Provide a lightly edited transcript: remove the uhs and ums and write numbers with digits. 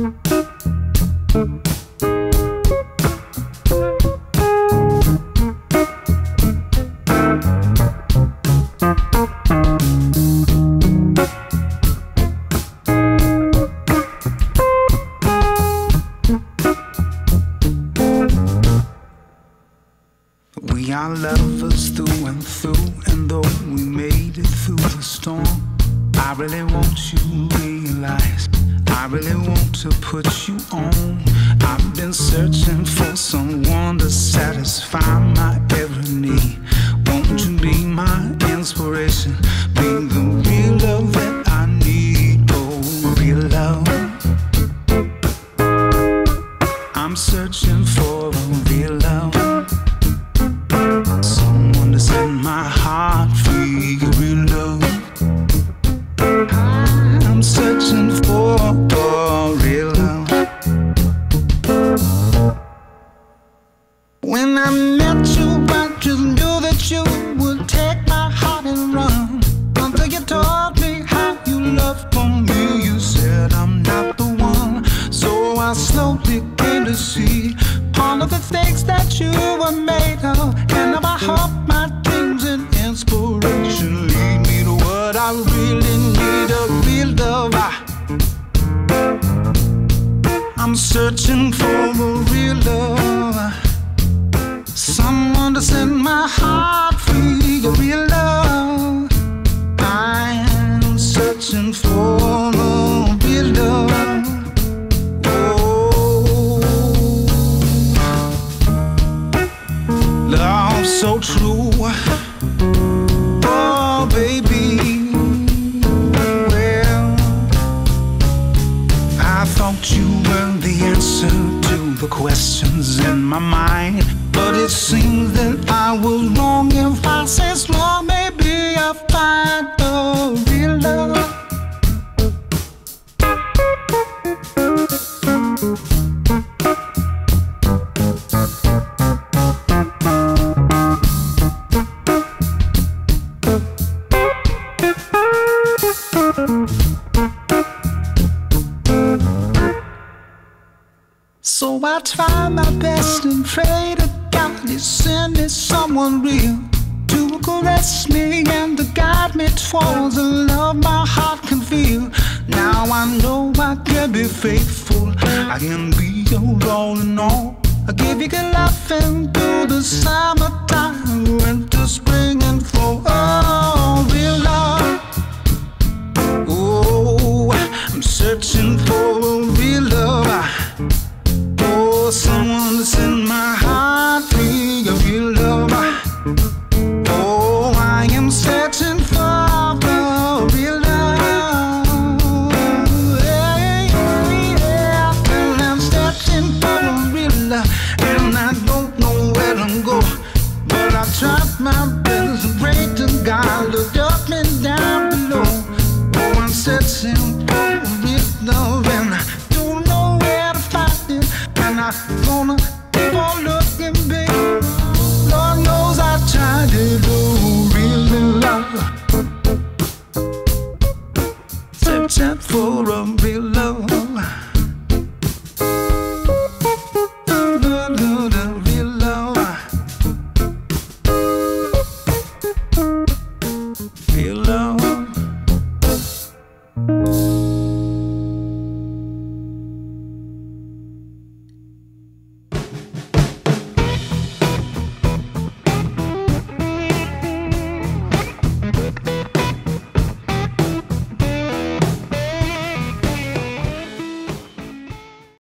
We are lovers through and through, and though we made it through the storm, I really want you to realize, I really want to put you on. I've been searching for someone to satisfy my every need. Won't you be my inspiration, be the real love that I need, oh, real love. I'm searching for a real love, someone to set my heart free, real love. I'm searching for real love. When I met you, I just knew that you would take my heart and run. Until you told me how you loved for me, you said I'm not the one. So I slowly came to see all of the things that you were made of, and now I hope my dreams and inspiration lead me to what I really need, a real love. I'm searching for a real love, someone to set my heart free, a real love. I'm searching for a real love. Love so true, oh baby. Well, I thought you were the answer to the questions in my mind, but it seems that I was wrong. If I say slow, maybe I'll find the real love. So I try my best and pray to God to send me someone real, to caress me and to guide me towards a love my heart can feel. Now I know I can be faithful, I can be your all in all. I give you good love and through the summertime, winter, spring and fall.